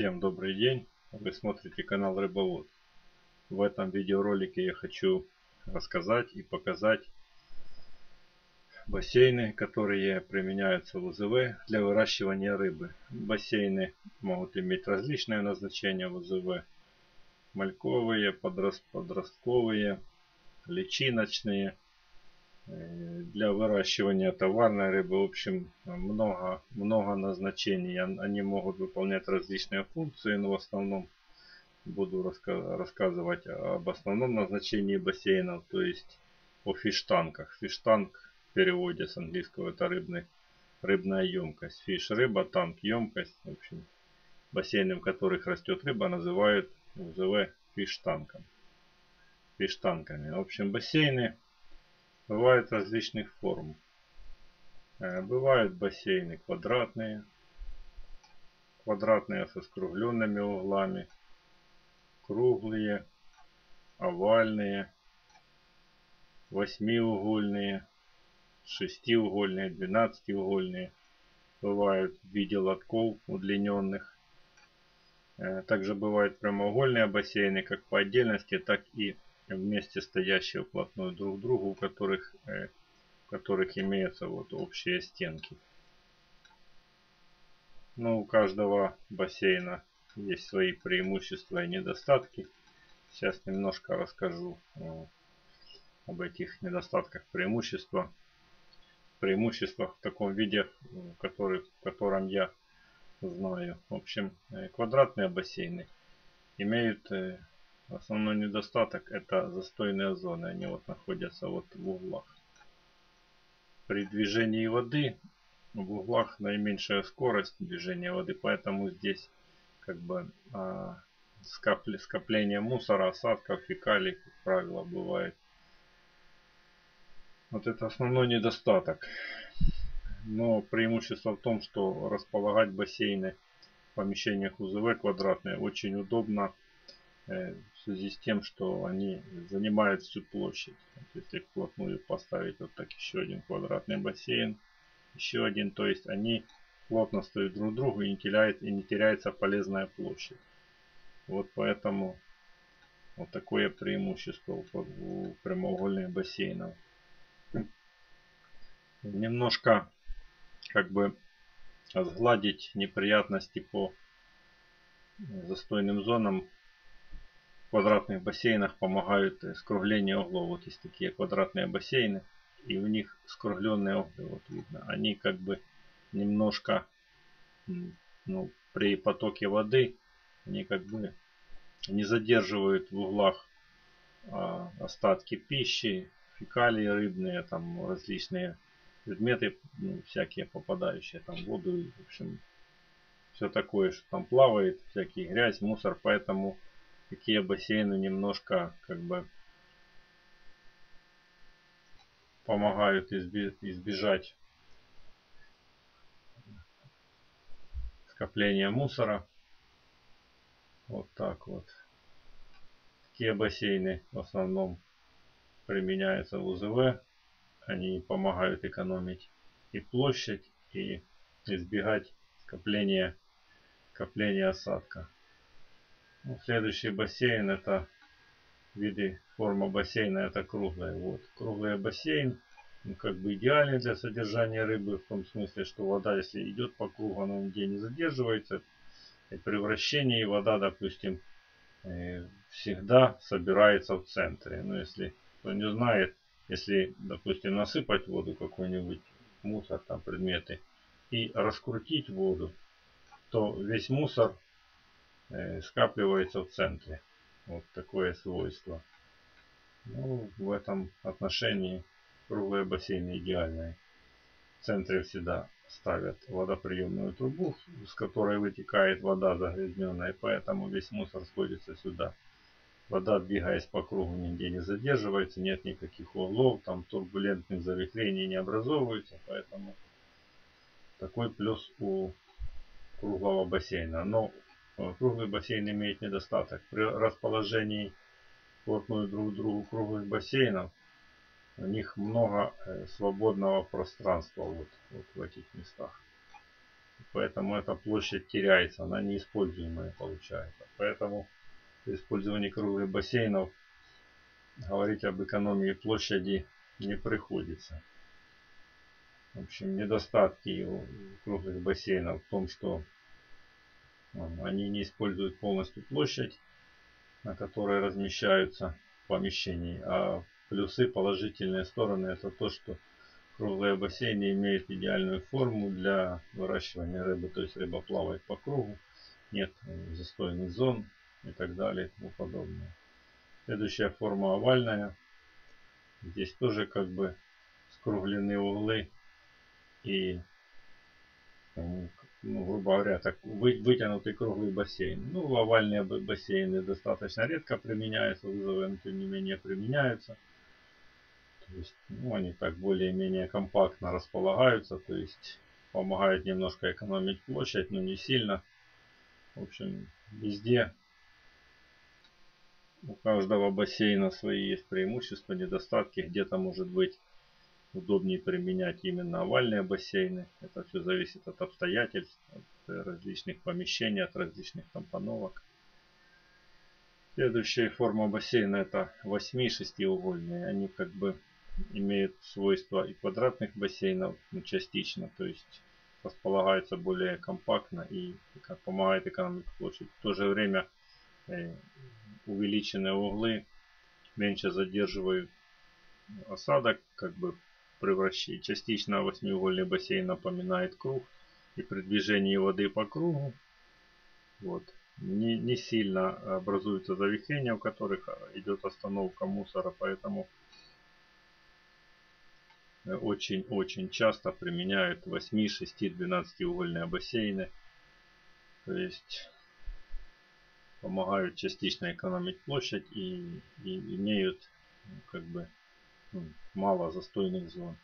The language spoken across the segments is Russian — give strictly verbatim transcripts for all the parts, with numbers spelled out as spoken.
Всем добрый день! Вы смотрите канал Рыбовод. В этом видеоролике я хочу рассказать и показать бассейны, которые применяются в У З В для выращивания рыбы. Бассейны могут иметь различное назначение в У З В. Мальковые, подростковые, личиночные, для выращивания товарной рыбы. В общем, много, много назначений. Они могут выполнять различные функции, но в основном буду раска- рассказывать об основном назначении бассейнов, то есть о фиштанках. Фиштанк в переводе с английского это рыбный, рыбная емкость. Фиш – рыба, танк – емкость. В общем, бассейны, в которых растет рыба, называют У З В фиштанком. Фиштанками. В общем, бассейны бывают различных форм. Бывают бассейны квадратные, квадратные со скругленными углами, круглые, овальные, восьмиугольные, шестиугольные, двенадцатиугольные. Бывают в виде лотков удлиненных. Также бывают прямоугольные бассейны, как по отдельности, так и вместе стоящие вплотную друг к другу, у которых, э, у которых имеются вот общие стенки. Но у каждого бассейна есть свои преимущества и недостатки. Сейчас немножко расскажу э, об этих недостатках, преимуществах. Преимуществах в таком виде, который, в котором я знаю. В общем, э, квадратные бассейны имеют... Э, Основной недостаток это застойные зоны. Они вот находятся вот в углах. При движении воды в углах наименьшая скорость движения воды. Поэтому здесь как бы а, скопление мусора, осадков, фекалий, как правило, бывает. Вот это основной недостаток. Но преимущество в том, что располагать бассейны в помещениях У З В квадратные очень удобно. В связи с тем, что они занимают всю площадь. Если вплотную поставить вот так еще один квадратный бассейн, еще один, то есть они плотно стоят друг к другу и не теряется, и не теряется полезная площадь. Вот поэтому вот такое преимущество у прямоугольных бассейнов. Немножко как бы сгладить неприятности по застойным зонам. В квадратных бассейнах помогают скругление углов. Вот есть такие квадратные бассейны, и у них скругленные углы, вот видно. Они как бы немножко, ну, при потоке воды, они как бы не задерживают в углах а, остатки пищи, фекалии рыбные, там различные предметы, ну, всякие попадающие, там воду, в общем, все такое, что там плавает, всякие грязь, мусор, поэтому такие бассейны немножко как бы помогают избежать скопления мусора. Вот так вот. Такие бассейны в основном применяются в У З В. Они помогают экономить и площадь, и избегать скопления, скопления осадка. Следующий бассейн это виды, форма бассейна это круглая. Вот круглый бассейн, он как бы идеальный для содержания рыбы в том смысле, что вода если идет по кругу, она нигде не задерживается. И при вращении вода, допустим, всегда собирается в центре. Но если кто не знает, если, допустим, насыпать в воду какой-нибудь мусор, там предметы, и раскрутить воду, то весь мусор скапливается в центре. Вот такое свойство. Ну, в этом отношении круглые бассейны идеальные. В центре всегда ставят водоприемную трубу, с которой вытекает вода загрязненная, поэтому весь мусор сходится сюда. Вода, двигаясь по кругу, нигде не задерживается, нет никаких углов, там турбулентных завихрений не образовывается, поэтому такой плюс у круглого бассейна. Но круглый бассейн имеет недостаток. При расположении вплотную друг к другу круглых бассейнов у них много свободного пространства вот, вот в этих местах. Поэтому эта площадь теряется, она неиспользуемая получается. Поэтому при использовании круглых бассейнов говорить об экономии площади не приходится. В общем, недостатки круглых бассейнов в том, что они не используют полностью площадь, на которой размещаются в помещении. А плюсы, положительные стороны, это то, что круглые бассейны имеют идеальную форму для выращивания рыбы. То есть рыба плавает по кругу, нет застойных зон и так далее и тому подобное. Следующая форма овальная. Здесь тоже как бы скруглены углы и, ну, грубо говоря, так вытянутый круглый бассейн. Ну, овальные бассейны достаточно редко применяются, УЗВ, но тем не менее применяются. То есть, ну, они так более-менее компактно располагаются, то есть помогают немножко экономить площадь, но не сильно. В общем, везде у каждого бассейна свои есть преимущества, недостатки. Где-то может быть удобнее применять именно овальные бассейны. Это все зависит от обстоятельств, от различных помещений, от различных компоновок. Следующая форма бассейна — это восьми-шестиугольные. Они как бы имеют свойства и квадратных бассейнов, ну, частично, то есть располагаются более компактно и помогает экономить площадь. В то же время э, увеличенные углы меньше задерживают осадок, как бы превращает. Частично восьмиугольный бассейн напоминает круг, и при движении воды по кругу вот, не, не сильно образуются завихрения, у которых идет остановка мусора, поэтому очень-очень часто применяют восьми, шести, двенадцатиугольные бассейны. То есть помогают частично экономить площадь и, и имеют, ну, как бы, ну, мало застойных зон.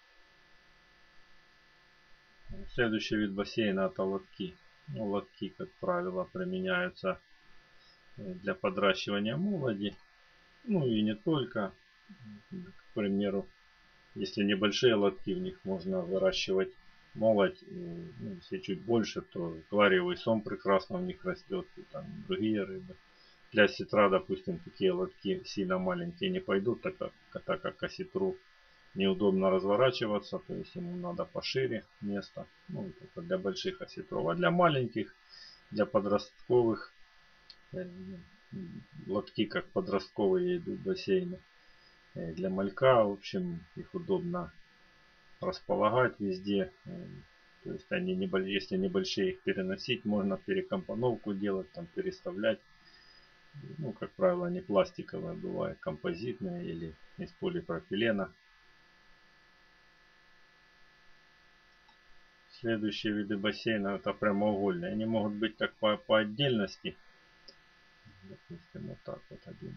Следующий вид бассейна — это лотки. Ну, лотки, как правило, применяются для подращивания молоди. Ну и не только. К примеру, если небольшие лотки, в них можно выращивать молодь. Ну, если чуть больше, то глариевый сом прекрасно в них растет, и там другие рыбы. Для сетра, допустим, такие лотки сильно маленькие не пойдут, так как, так как к сетру неудобно разворачиваться, то есть ему надо пошире место, ну, для больших осетров. А для маленьких, для подростковых, лотки как подростковые идут бассейны, для малька, в общем, их удобно располагать везде. То есть они, если небольшие, их переносить, можно перекомпоновку делать, там переставлять. Ну, как правило, не пластиковая, бывает композитная или из полипропилена. Следующие виды бассейна — это прямоугольные. Они могут быть как по, по отдельности. Допустим, вот так вот один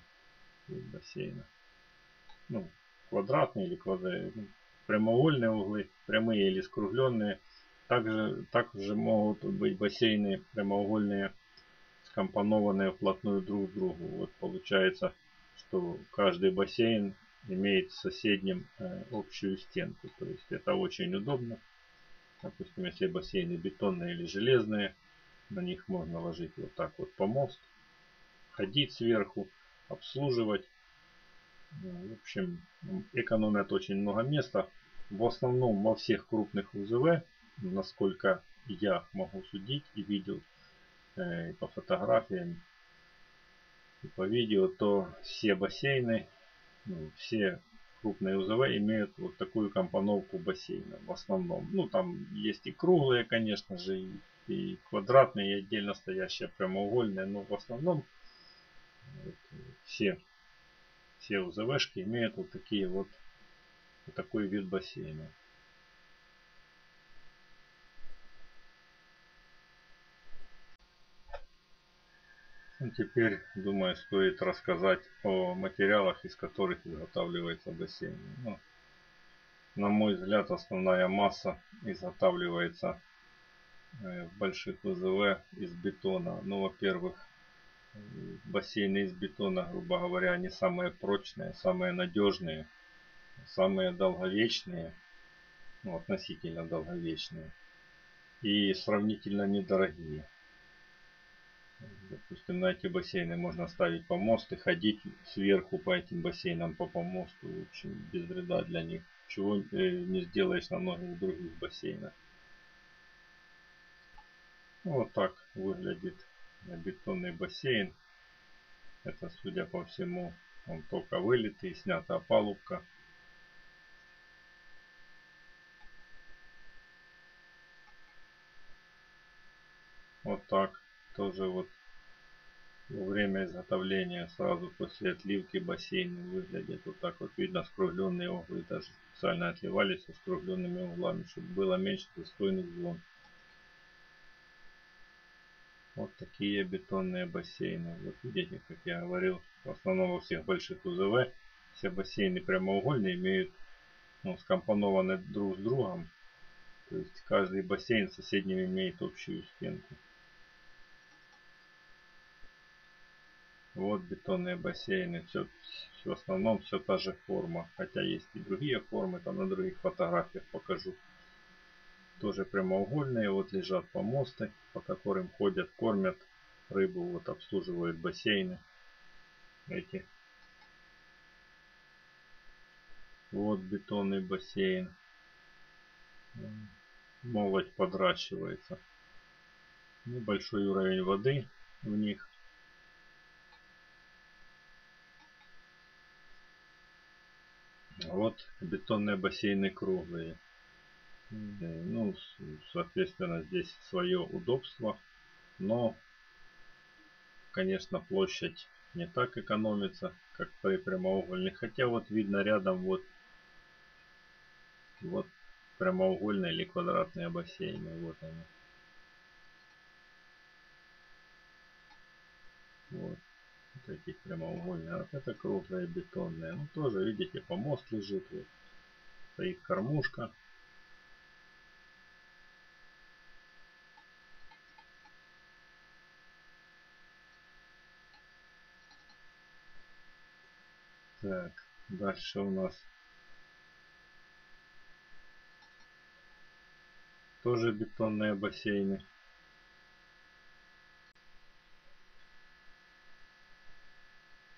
вид бассейна. Ну, квадратные или квадратные, прямоугольные углы, прямые или скругленные. Также, также могут быть бассейны прямоугольные, скомпонованные вплотную друг к другу. Вот получается, что каждый бассейн имеет с соседним э, общую стенку. То есть это очень удобно. Допустим, если бассейны бетонные или железные, на них можно ложить вот так вот помост, ходить сверху, обслуживать. В общем, экономят очень много места. В основном во всех крупных УЗВ, насколько я могу судить и видел, и по фотографиям, и по видео, то все бассейны, ну, все крупные УЗВ имеют вот такую компоновку бассейна в основном. Ну, там есть и круглые, конечно же, и, и квадратные, и отдельно стоящие прямоугольные, но в основном вот, все, все УЗВшки имеют вот такие вот, вот такой вид бассейна. Теперь, думаю, стоит рассказать о материалах, из которых изготавливается бассейн. Ну, на мой взгляд, основная масса изготавливается в больших УЗВ из бетона. Ну, во-первых, бассейны из бетона, грубо говоря, они самые прочные, самые надежные, самые долговечные, ну, относительно долговечные. и сравнительно недорогие. Допустим, на эти бассейны можно ставить помост и ходить сверху по этим бассейнам по помосту, в общем, без вреда для них. Чего не сделаешь на многих других бассейнах. Вот так выглядит бетонный бассейн. Это, судя по всему, он только вылитый, снята опалубка. Вот так. Тоже вот во время изготовления, сразу после отливки, бассейны выглядят вот так вот. Видно скругленные углы. Даже специально отливались со скругленными углами, чтобы было меньше застойных зон. Вот такие бетонные бассейны. Вот видите, как я говорил, в основном во всех больших У З В все бассейны прямоугольные, имеют, ну, скомпонованы друг с другом. То есть каждый бассейн с соседним имеет общую стенку. Вот бетонные бассейны. Все, в основном все та же форма. Хотя есть и другие формы. Там на других фотографиях покажу. Тоже прямоугольные. Вот лежат помосты, по которым ходят, кормят рыбу. Вот обслуживают бассейны эти. Вот бетонный бассейн. Молоть подращивается. Небольшой уровень воды в них. Вот бетонные бассейны круглые. Ну, соответственно, здесь свое удобство. Но, конечно, площадь не так экономится, как при прямоугольных. Хотя вот видно рядом вот, вот прямоугольные или квадратные бассейны. Вот они. Вот. Вот эти прямоугольные, вот это круглые бетонные. Ну тоже, видите, помост лежит. Вот. Стоит кормушка. Так, дальше у нас тоже бетонные бассейны.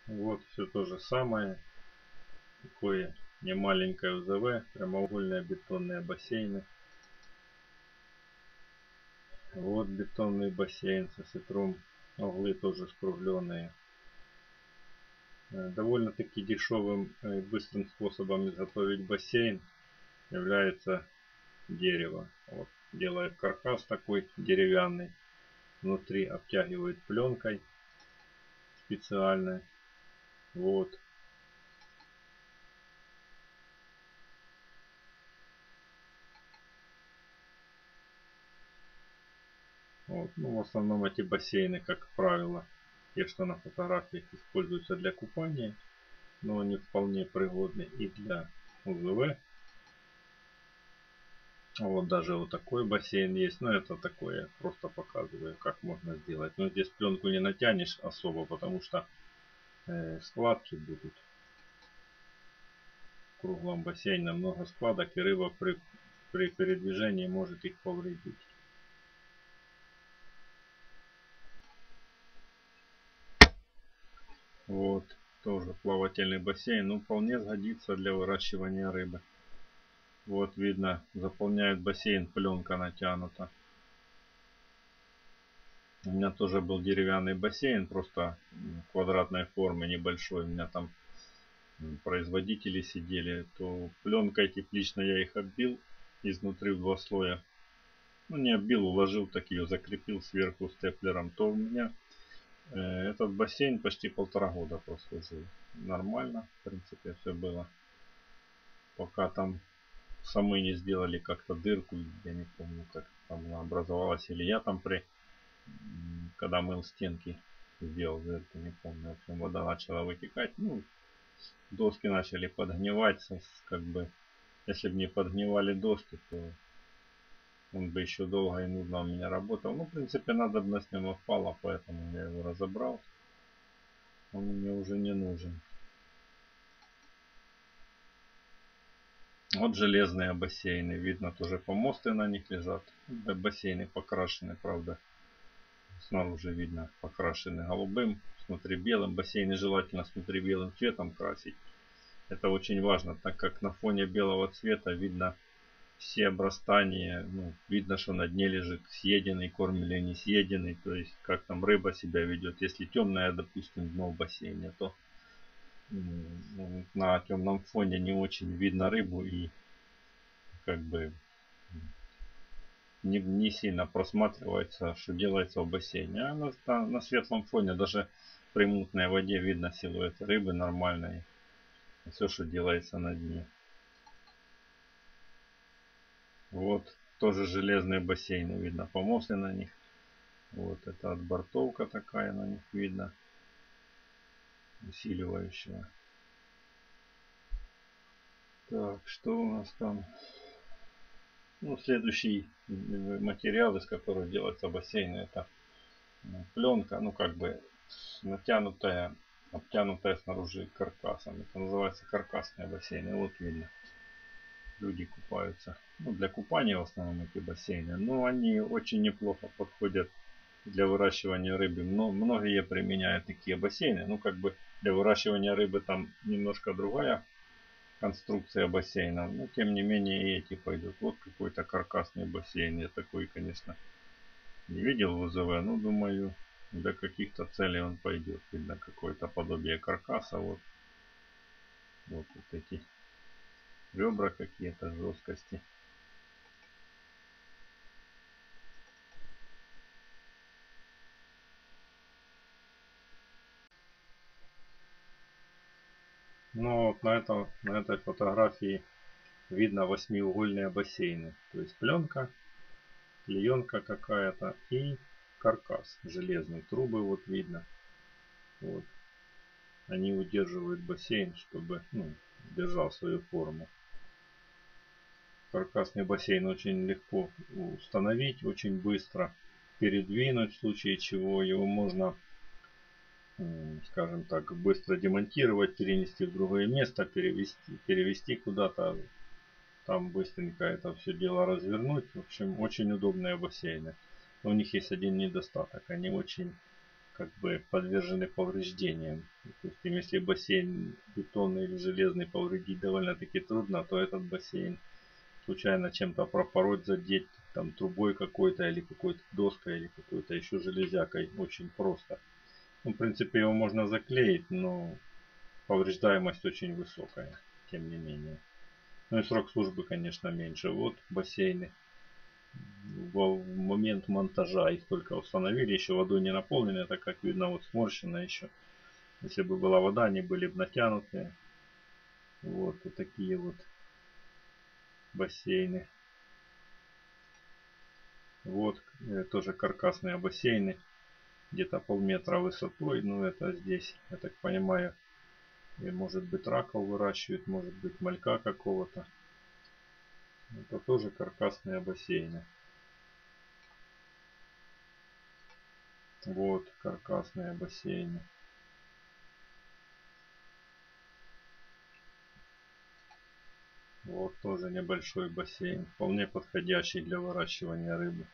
Вот все то же самое. Такое немаленькое У З В. Прямоугольные бетонные бассейны. Вот бетонный бассейн со сетром. Углы тоже скругленные. Довольно-таки дешевым и быстрым способом изготовить бассейн является дерево. Вот, делает каркас такой деревянный. Внутри обтягивает пленкой специальной. Вот. Вот. Ну, в основном эти бассейны, как правило, те, что на фотографиях, используются для купания, но они вполне пригодны и для У З В. Вот даже вот такой бассейн есть. Но это такое, просто показываю, как можно сделать. Но здесь пленку не натянешь особо, потому что складки будут. В круглом бассейне много складок, и рыба при, при передвижении может их повредить. Вот тоже плавательный бассейн, но вполне сгодится для выращивания рыбы. Вот видно, заполняет бассейн, пленка натянута. У меня тоже был деревянный бассейн, просто квадратной формы, небольшой. У меня там производители сидели. То пленкой тепличной я их оббил изнутри в два слоя. Ну, не оббил, уложил, так ее закрепил сверху степлером. То у меня э, этот бассейн почти полтора года прослужил. Нормально, в принципе, все было. Пока там самые не сделали как-то дырку. Я не помню, как там она образовалась. Или я там при... когда мыл стенки, сделал дырку, не помню, в общем, вода начала вытекать. Ну, доски начали подгнивать, как бы, если бы не подгнивали доски, то он бы еще долго и нудно у меня работал. Ну, в принципе, надобность ему впала, поэтому я его разобрал. Он мне уже не нужен. Вот железные бассейны. Видно, тоже помосты на них лежат. Бассейны покрашены, правда. Снаружи видно, покрашены голубым, снутри белым. Бассейны желательно снутри белым цветом красить. Это очень важно, так как на фоне белого цвета видно все обрастания. Ну, видно, что на дне лежит съеденный корм или не съеденный. То есть, как там рыба себя ведет. Если темное, допустим, дно в бассейне, то на темном фоне не очень видно рыбу и как бы не, не сильно просматривается, что делается в бассейне. А на, на светлом фоне даже при мутной воде видно силуэт рыбы нормальной, все, что делается на дне. Вот тоже железные бассейны, видно помосы на них. Вот это отбортовка такая на них видно, усиливающего. Так, что у нас там? Ну, следующий материал, из которого делается бассейн, это пленка, ну как бы натянутая, обтянутая снаружи каркасом. Это называется каркасные бассейны. Вот видно, люди купаются. Ну, для купания в основном эти бассейны, но они очень неплохо подходят для выращивания рыбы. Но многие применяют такие бассейны. Ну, как бы для выращивания рыбы там немножко другая конструкция бассейна. Но тем не менее и эти пойдут. Вот какой-то каркасный бассейн. Я такой, конечно, не видел в УЗВ. Но думаю, для каких-то целей он пойдет. Видно какое-то подобие каркаса. Вот, вот, вот эти ребра какие-то, жесткости. Ну вот на, этом, на этой фотографии видно восьмиугольные бассейны. То есть пленка, клеенка какая-то и каркас железный. Трубы вот видно. Вот. Они удерживают бассейн, чтобы, ну, держал свою форму. Каркасный бассейн очень легко установить, очень быстро передвинуть, в случае чего его можно, скажем так, быстро демонтировать, перенести в другое место, перевести, перевести куда-то, там быстренько это все дело развернуть. В общем, очень удобные бассейны. Но у них есть один недостаток. Они очень как бы подвержены повреждениям. Допустим, если бассейн бетонный или железный повредить довольно-таки трудно, то этот бассейн случайно чем-то пропороть, задеть там трубой какой-то или какой-то доской или какой-то еще железякой очень просто. Ну, в принципе, его можно заклеить, но повреждаемость очень высокая, тем не менее. Ну и срок службы, конечно, меньше. Вот бассейны. В момент монтажа их только установили, еще водой не наполнены, так как видно, вот сморщено еще. Если бы была вода, они были бы натянутые. Вот, вот такие вот бассейны. Вот тоже каркасные бассейны. Где-то полметра высотой. Ну, это здесь, я так понимаю, и, может быть, раков выращивают, может быть, малька какого-то. Это тоже каркасные бассейны. Вот каркасные бассейны. Вот тоже небольшой бассейн, вполне подходящий для выращивания рыбы.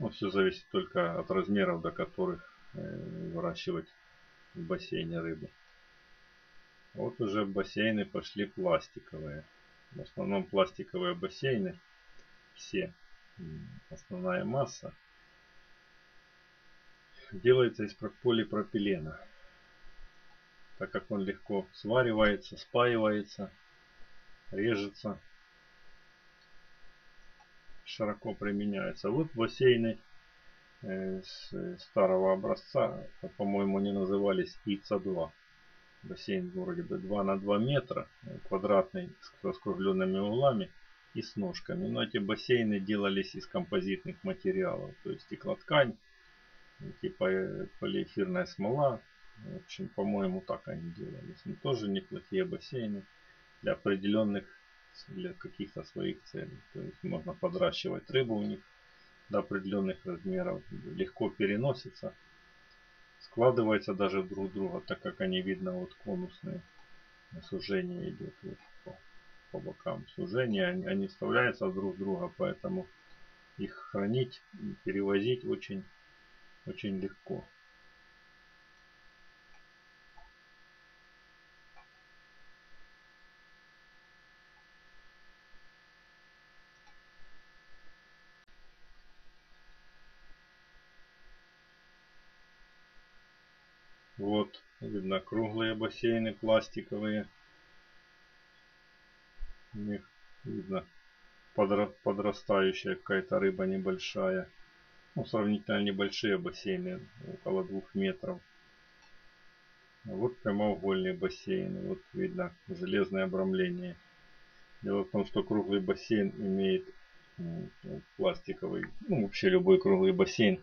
Ну, все зависит только от размеров, до которых э, выращивать в бассейне рыбу. Вот уже бассейны пошли пластиковые. В основном пластиковые бассейны. Все. Основная масса делается из полипропилена. Так как он легко сваривается, спаивается, режется. Широко применяется. Вот бассейны э, с, старого образца, по-моему, они назывались И Ц А два. Бассейн вроде бы два на два метра, квадратный, с раскругленными углами и с ножками. Но эти бассейны делались из композитных материалов, то есть стеклоткань, типа полиэфирная смола. В общем, по-моему, так они делались. Но тоже неплохие бассейны для определенных, для каких-то своих целей. То есть можно подращивать рыбу у них до определенных размеров, легко переносится, складывается даже друг друга, так как они, видно, вот конусные, сужение идет вот по, по бокам сужения, они, они вставляются друг в друга, поэтому их хранить и перевозить очень, очень легко. Вот, видно, круглые бассейны, пластиковые. У них видно подрастающая какая-то рыба небольшая. Ну, сравнительно небольшие бассейны, около двух метров. А вот прямоугольный бассейн. Вот видно железное обрамление. Дело в том, что круглый бассейн имеет пластиковый, ну вообще любой круглый бассейн,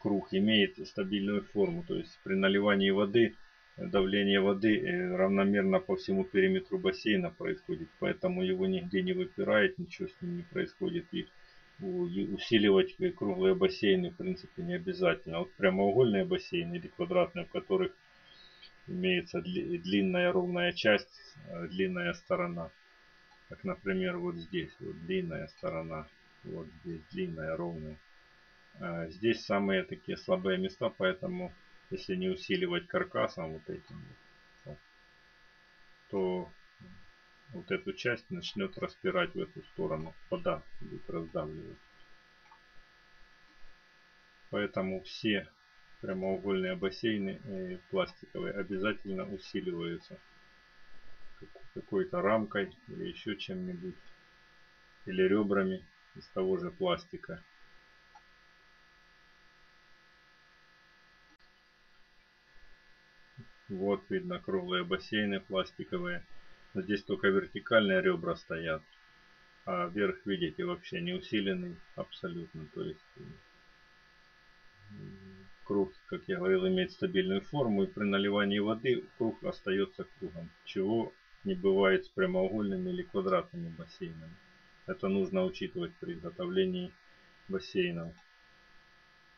круг имеет стабильную форму, то есть при наливании воды давление воды равномерно по всему периметру бассейна происходит, поэтому его нигде не выпирает, ничего с ним не происходит, и усиливать круглые бассейны в принципе не обязательно. Вот прямоугольные бассейны или квадратные, в которых имеется длинная ровная часть, длинная сторона, как например вот здесь вот длинная сторона, вот здесь длинная ровная. Здесь самые такие слабые места, поэтому если не усиливать каркасом вот этим, то вот эту часть начнет распирать в эту сторону. Вода будет раздавливать. Поэтому все прямоугольные бассейны пластиковые обязательно усиливаются какой-то рамкой или еще чем-нибудь. Или ребрами из того же пластика. Вот видно круглые бассейны пластиковые. Но здесь только вертикальные ребра стоят. А верх, видите, вообще не усиленный абсолютно. То есть круг, как я говорил, имеет стабильную форму. И при наливании воды круг остается кругом. Чего не бывает с прямоугольными или квадратными бассейнами. Это нужно учитывать при изготовлении бассейнов.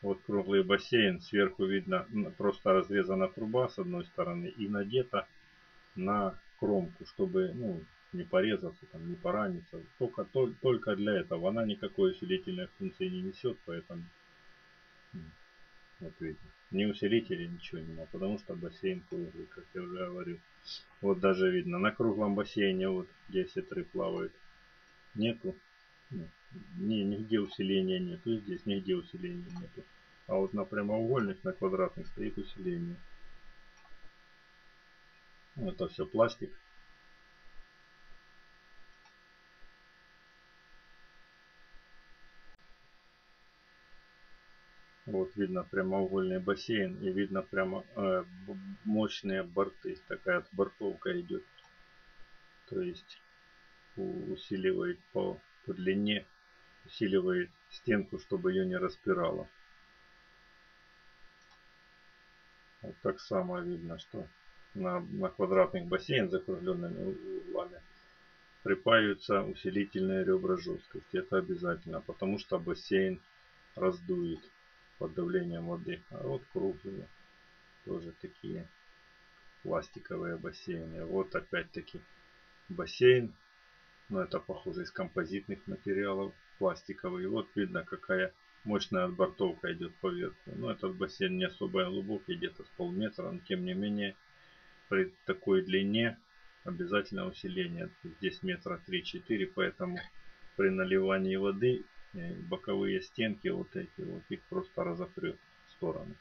Вот круглый бассейн, сверху видно просто разрезана труба с одной стороны и надета на кромку, чтобы ну, не порезаться, там, не пораниться. Только, то, только для этого. Она никакой усилительной функции не несет, поэтому вот видно. Ни усилителя, ничего не надо, потому что бассейн круглый, как я уже говорил. Вот даже видно, на круглом бассейне, вот где все три плавают, нету. Не, нигде усиления нету, здесь нигде усиления нету. А вот на прямоугольных, на квадратных стоит усиление. Это все пластик. Вот видно прямоугольный бассейн и видно прямо э, мощные борты. Такая отбортовка идет. То есть усиливает по, по длине. Усиливает стенку, чтобы ее не распирало. Вот так само видно, что на, на квадратных бассейнах с закругленными углами припаиваются усилительные ребра жесткости. Это обязательно, потому что бассейн раздует под давлением воды. А вот круглые тоже такие пластиковые бассейны. Вот опять-таки бассейн. Но это похоже из композитных материалов, пластиковый. И вот видно, какая мощная отбортовка идет по верху. Но этот бассейн не особо глубокий, где-то с полметра. Но тем не менее, при такой длине обязательно усиление. Здесь метра три-четыре, поэтому при наливании воды боковые стенки, вот эти, вот их просто разопрет в сторону.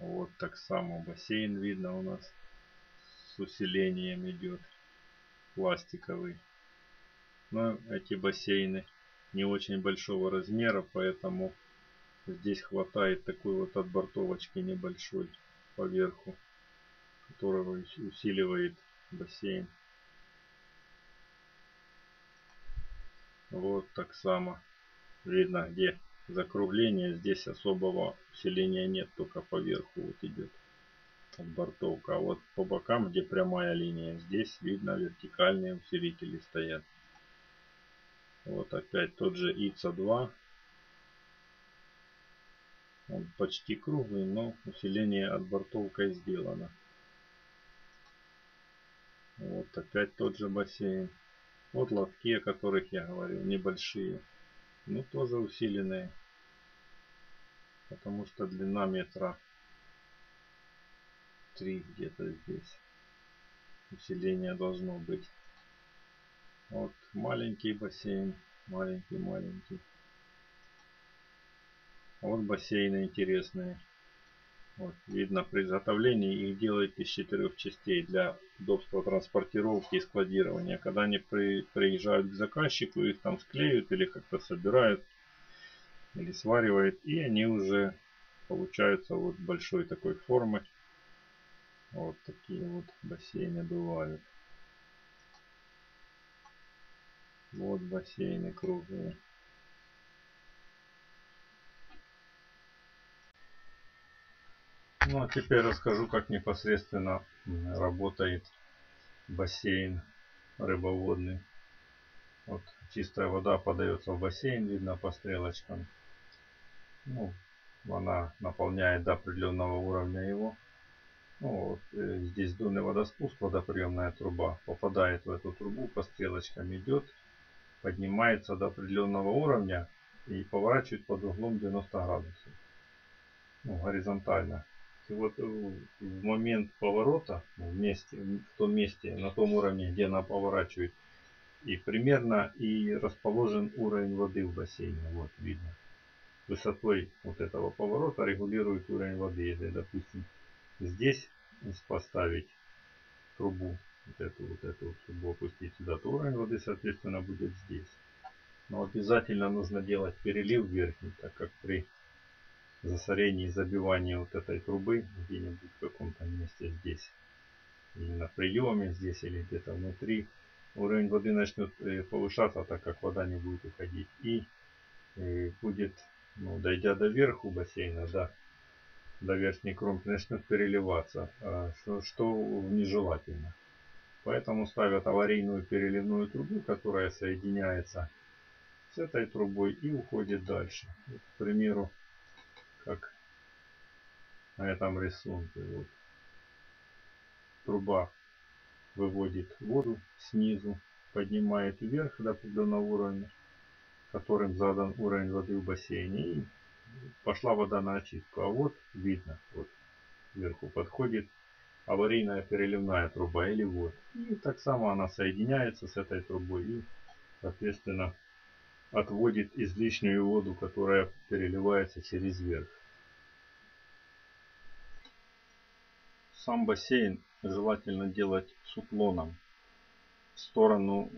Вот так само бассейн видно у нас с усилением идет. Пластиковый. Но эти бассейны не очень большого размера, поэтому здесь хватает такой вот отбортовочки небольшой поверху, которого усиливает бассейн. Вот так само видно, где закругление, здесь особого усиления нет, только поверху вот идет отбортовка. А вот по бокам, где прямая линия, здесь видно вертикальные усилители стоят. Вот опять тот же ИЦА два. Он почти круглый, но усиление отбортовкой сделано. Вот опять тот же бассейн. Вот лотки, о которых я говорил, небольшие, но тоже усиленные, потому что длина метра три где-то здесь. Усиление должно быть. Вот маленький бассейн, маленький-маленький. А вот бассейны интересные. Вот, видно, при изготовлении их делают из четырех частей для удобства транспортировки и складирования. Когда они при, приезжают к заказчику, их там склеивают или как-то собирают, или сваривают, и они уже получаются вот большой такой формы. Вот такие вот бассейны бывают. Вот бассейны круглые. Ну а теперь расскажу, как непосредственно работает бассейн рыбоводный. Вот чистая вода подается в бассейн, видно по стрелочкам. Ну, она наполняет до определенного уровня его. Ну, вот, здесь донный водоспуск, водоприемная труба, попадает в эту трубу, по стрелочкам идет, поднимается до определенного уровня и поворачивает под углом девяносто градусов. Ну, горизонтально. И вот в момент поворота, в, месте, в том месте, на том уровне, где она поворачивает, и примерно и расположен уровень воды в бассейне. Вот видно. Высотой вот этого поворота регулирует уровень воды. Если, допустим, здесь поставить трубу, вот эту вот эту трубу опустить сюда, то уровень воды, соответственно, будет здесь. Но обязательно нужно делать перелив верхний, так как при засорение и забивание вот этой трубы где-нибудь в каком-то месте здесь, или на приеме здесь, или где-то внутри, уровень воды начнет повышаться, так как вода не будет уходить, и будет, ну, дойдя до верху бассейна, да, до верхней кромки, начнет переливаться, что, что нежелательно. Поэтому ставят аварийную переливную трубу, которая соединяется с этой трубой и уходит дальше. Вот, к примеру, как на этом рисунке. Вот. Труба выводит воду снизу, поднимает вверх до определенного уровня, которым задан уровень воды в бассейне. И пошла вода на очистку. А вот видно, вот вверху подходит аварийная переливная труба или вот. И так само она соединяется с этой трубой и, соответственно, отводит излишнюю воду, которая переливается через верх. Сам бассейн желательно делать с уклоном в сторону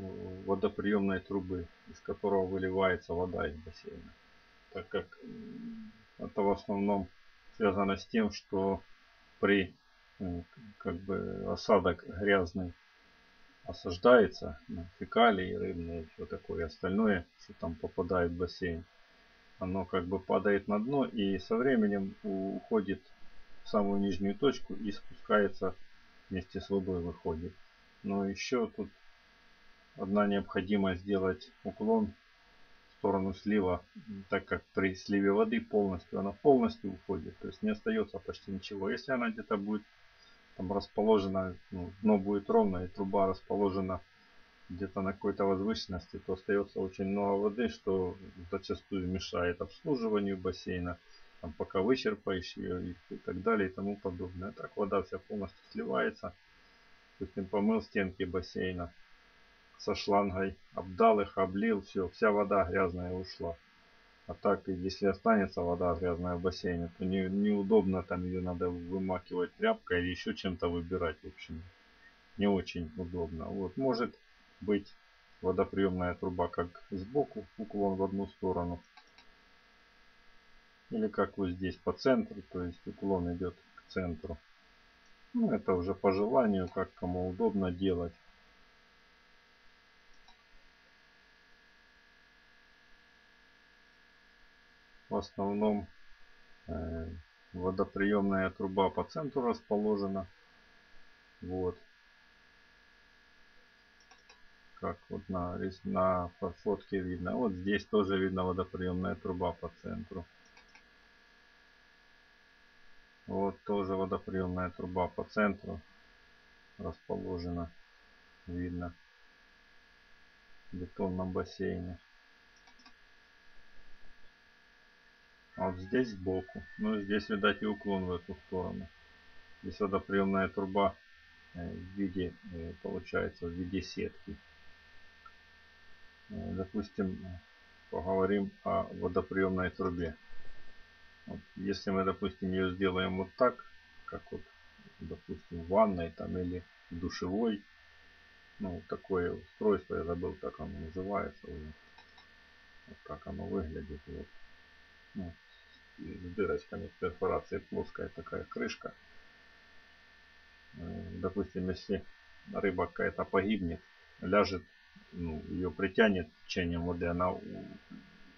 водоприемной трубы, из которого выливается вода из бассейна. Так как это в основном связано с тем, что при как бы осадок грязный осаждается, фекалии рыбные и все такое остальное, что там попадает в бассейн, оно как бы падает на дно и со временем уходит в самую нижнюю точку и спускается вместе с водой, выходит. Но еще тут одна необходимость сделать уклон в сторону слива, так как при сливе воды полностью она полностью уходит, то есть не остается почти ничего. Если она где-то будет там расположено, ну, дно будет ровно и труба расположена где-то на какой-то возвышенности, то остается очень много воды, что зачастую мешает обслуживанию бассейна, там, пока вычерпаешь ее и так далее и тому подобное. Так вода вся полностью сливается. Допустим, помыл стенки бассейна со шлангой, обдал их, облил, все, вся вода грязная ушла. А так, если останется вода грязная в бассейне, то не, неудобно, там ее надо вымакивать тряпкой или еще чем-то выбирать. В общем, не очень удобно. Вот, может быть водоприемная труба как сбоку, уклон в одну сторону. Или как вот здесь по центру, то есть уклон идет к центру. Ну, это уже по желанию, как кому удобно делать. В основном э, водоприемная труба по центру расположена. Вот. Как вот на, на фотке видно. Вот здесь тоже видно водоприемная труба по центру. Вот тоже водоприемная труба по центру расположена. видно в бетонном бассейне. А вот здесь сбоку. Ну, здесь, видать, и уклон в эту сторону. Здесь водоприемная труба в виде, получается, в виде сетки. Допустим, поговорим о водоприемной трубе. Вот, если мы, допустим, ее сделаем вот так, как вот, допустим, в ванной там или в душевой, ну, такое устройство, я забыл, как оно называется, вот так оно выглядит. Вот. Ну, с дырочками, с перфорацией, плоская такая крышка. Допустим, если рыба какая-то погибнет, ляжет, ну, ее притянет течением воды, она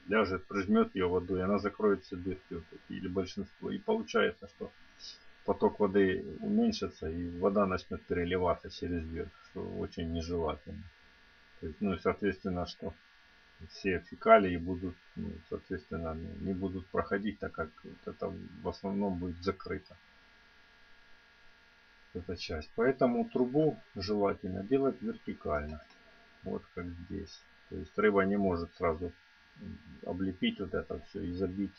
ляжет, прижмет ее водой, она закроет все дырки, или большинство. И получается, что поток воды уменьшится, и вода начнет переливаться через дырку, что очень нежелательно. То есть, ну и соответственно, что все фекалии будут, ну, соответственно, не будут проходить, так как вот это в основном будет закрыто. Эта часть. Поэтому трубу желательно делать вертикально. Вот как здесь. То есть рыба не может сразу облепить вот это все и забить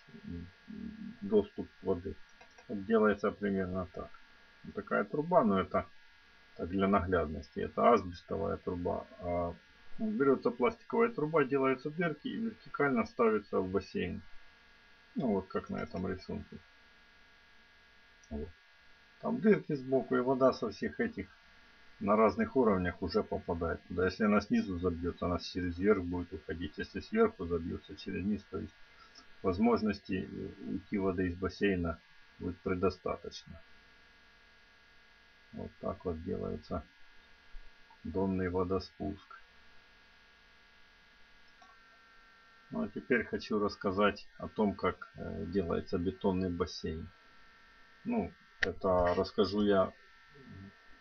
доступ воды. Вот делается примерно так. Вот такая труба, но это так для наглядности. Это асбестовая труба. А берется пластиковая труба, делаются дырки и вертикально ставится в бассейн. Ну вот как на этом рисунке. Вот. Там дырки сбоку, и вода со всех этих на разных уровнях уже попадает туда. Если она снизу забьется, она через верх будет уходить. Если сверху забьется, через низ, то есть возможности уйти воды из бассейна будет предостаточно. Вот так вот делается донный водоспуск. Ну а теперь хочу рассказать о том, как делается бетонный бассейн. Ну, это расскажу я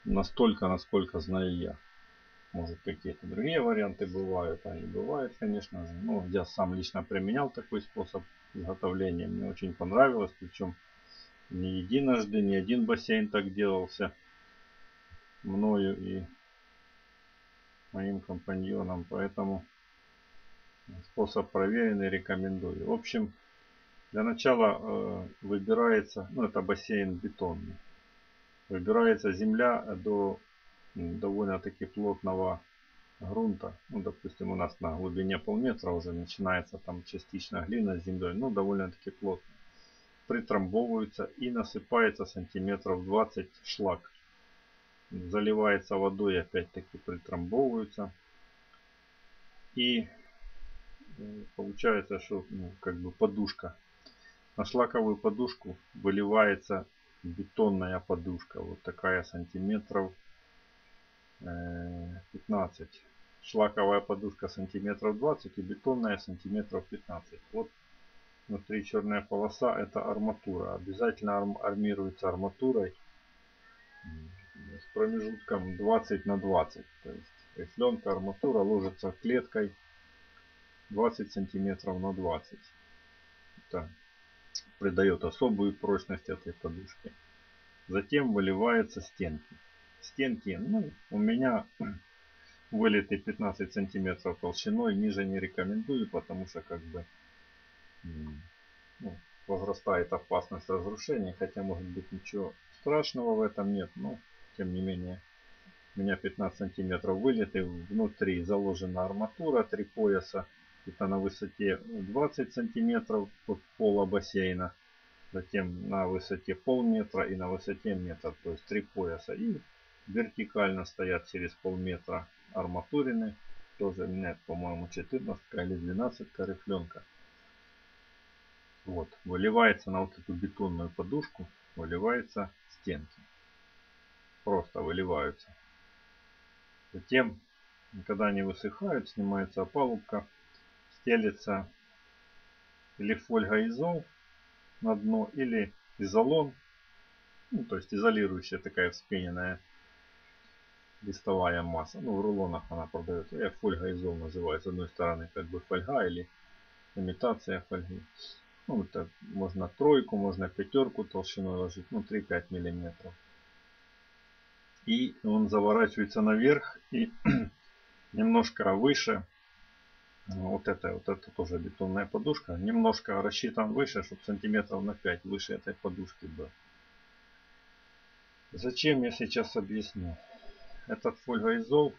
настолько, насколько знаю я. Может, какие-то другие варианты бывают, они бывают, конечно же. Но я сам лично применял такой способ изготовления. Мне очень понравилось, причем не единожды, не один бассейн так делался мною и моим компаньоном. Поэтому способ проверенный, рекомендую. В общем, для начала э, выбирается, ну это бассейн бетонный, выбирается земля до довольно-таки плотного грунта. Ну, допустим, у нас на глубине полметра уже начинается там частично глина с землей, но довольно-таки плотно. Притрамбовывается и насыпается сантиметров двадцать шлак. Заливается водой, опять-таки притрамбовывается. И получается, что, ну, как бы подушка. На шлаковую подушку выливается бетонная подушка. Вот такая, сантиметров пятнадцать. Шлаковая подушка сантиметров двадцать и бетонная сантиметров пятнадцать. Вот внутри черная полоса, это арматура. Обязательно арм, армируется арматурой с промежутком двадцать на двадцать. То есть рифленка, арматура ложится клеткой двадцать сантиметров на двадцать. Это придает особую прочность этой подушке. Затем выливаются стенки. Стенки, ну, у меня вылиты пятнадцать сантиметров толщиной. Ниже не рекомендую, потому что как бы, ну, возрастает опасность разрушения. Хотя, может быть, ничего страшного в этом нет, но тем не менее. У меня пятнадцать сантиметров вылиты. Внутри заложена арматура, три пояса. Это на высоте двадцать сантиметров от пола бассейна, затем на высоте полметра и на высоте метра, то есть три пояса. И вертикально стоят через полметра арматурины, тоже меняет, по-моему, четырнадцать или двенадцать рифленка. Вот, выливается на вот эту бетонную подушку, выливаются стенки, просто выливаются. Затем, когда они высыхают, снимается опалубка. Стелится или фольга изол на дно, или изолон, ну, то есть изолирующая такая вспененная листовая масса. Ну, в рулонах она продается. Фольга изол называется. С одной стороны как бы фольга или имитация фольги. Ну, это можно тройку, можно пятерку толщиной ложить, ну, три-пять миллиметров. и он заворачивается наверх и немножко выше. Вот это, вот это тоже бетонная подушка. Немножко рассчитан выше, чтобы сантиметров на пять выше этой подушки был. Зачем, я сейчас объясню. Этот фольгоизол,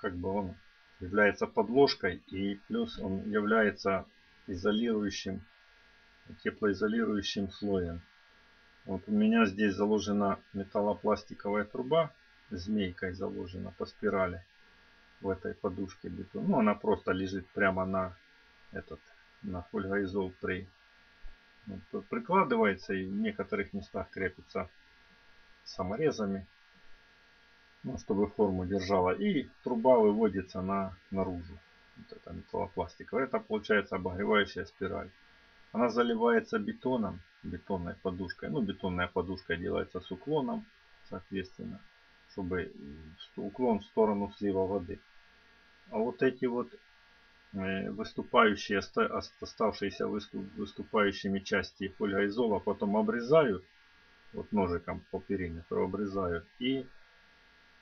как бы он является подложкой, и плюс он является изолирующим, теплоизолирующим слоем. Вот у меня здесь заложена металлопластиковая труба, змейкой заложена по спирали в этой подушке бетона. Ну, она просто лежит прямо на этот, на фольгоизол три. Вот, прикладывается и в некоторых местах крепится саморезами, ну, чтобы форму держала. И труба выводится на, наружу. Вот это металлопластиковая. Это получается обогревающая спираль. Она заливается бетоном, бетонной подушкой. Ну, бетонная подушка делается с уклоном, соответственно, чтобы уклон в сторону слива воды. А вот эти вот выступающие, оставшиеся выступающими части фольгоизола потом обрезают, вот ножиком по периметру обрезают и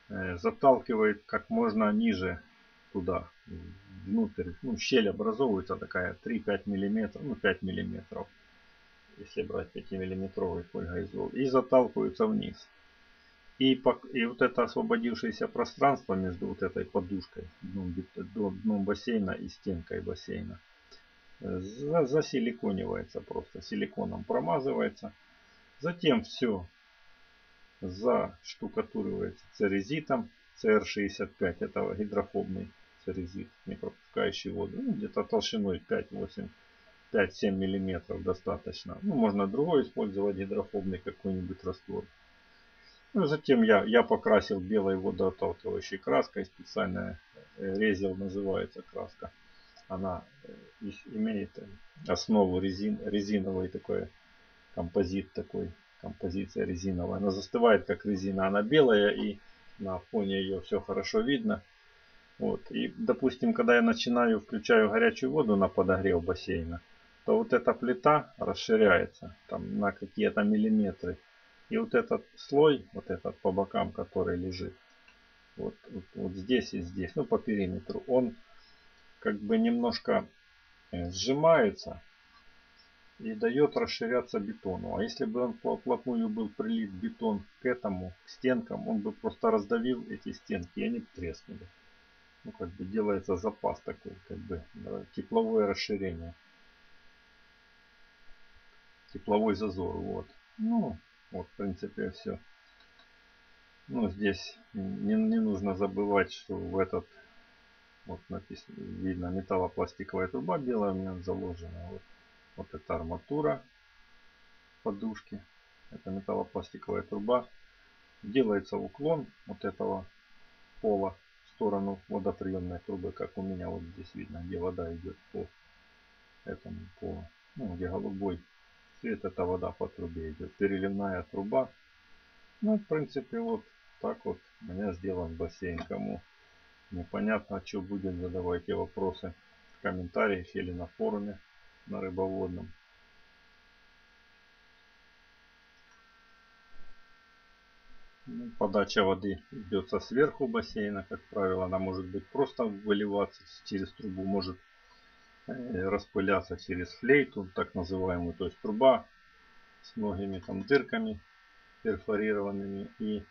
заталкивают как можно ниже туда, внутрь. Ну, щель образовывается такая три-пять миллиметров, ну пять миллиметров, если брать пятимиллиметровый фольгоизол, и заталкиваются вниз. И, и вот это освободившееся пространство между вот этой подушкой, дном, дном бассейна и стенкой бассейна, засиликонивается просто, силиконом промазывается. Затем все заштукатуривается церезитом си ар шестьдесят пять, это гидрофобный церезит, не пропускающий воду. Ну, где-то толщиной пять-семь миллиметров достаточно. Ну, можно другой использовать, гидрофобный какой-нибудь раствор. Ну, затем я, я покрасил белой водоотталкивающей краской. Специальная резел называется краска. Она имеет основу резин, резиновый такой композит. Такой, композиция резиновая. Она застывает как резина. Она белая, и на фоне ее все хорошо видно. Вот. И, допустим, когда я начинаю, включаю горячую воду на подогрев бассейна, то вот эта плита расширяется там на какие-то миллиметры. И вот этот слой, вот этот по бокам, который лежит, вот, вот, вот здесь и здесь, ну по периметру, он как бы немножко сжимается и дает расширяться бетону. А если бы он вплотную был прилит бетон к этому, к стенкам, он бы просто раздавил эти стенки, и они треснули. Ну как бы делается запас такой, как бы тепловое расширение. Тепловой зазор, вот. Ну... Вот, в принципе, все. Ну, здесь не, не нужно забывать, что в этот, вот написано, видно, металлопластиковая труба белая у меня заложена. Вот, вот это арматура подушки. Это металлопластиковая труба. Делается уклон вот этого пола в сторону водоприемной трубы, как у меня вот здесь видно, где вода идет по этому полу. Ну, где голубой. Это вода по трубе идет, переливная труба. Ну, в принципе, вот так вот у меня сделан бассейн. Кому непонятно, что будет, задавайте вопросы в комментариях или на форуме на Рыбоводном. Подача воды идется сверху бассейна, как правило, она может быть просто выливаться через трубу, может распыляться через флейту, так называемую, то есть труба с многими там дырками перфорированными, и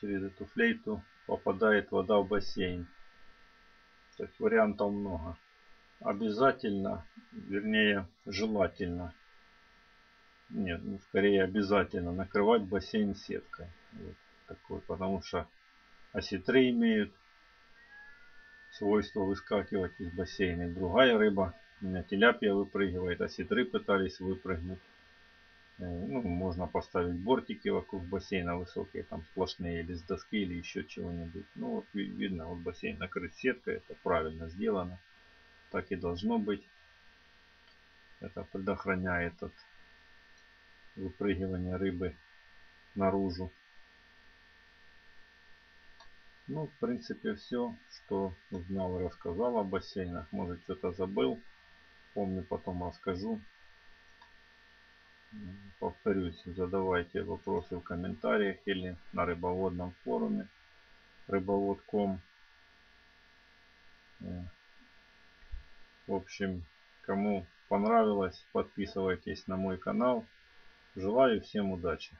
через эту флейту попадает вода в бассейн. То есть вариантов много. Обязательно, вернее желательно, нет, скорее обязательно накрывать бассейн сеткой, вот такой, потому что осетры имеют свойство выскакивать из бассейна. И другая рыба, у меня тиляпия выпрыгивает, осетры пытались выпрыгнуть. Ну, можно поставить бортики вокруг бассейна высокие, там сплошные, или с доски, или еще чего-нибудь. Ну, вот видно, вот бассейн накрыт сеткой, это правильно сделано. Так и должно быть. Это предохраняет от выпрыгивания рыбы наружу. Ну, в принципе, все, что узнал и рассказал о бассейнах. Может, что-то забыл. Помню, потом расскажу. Повторюсь, задавайте вопросы в комментариях или на рыбоводном форуме рыбовод точка ком. В общем, кому понравилось, подписывайтесь на мой канал. Желаю всем удачи!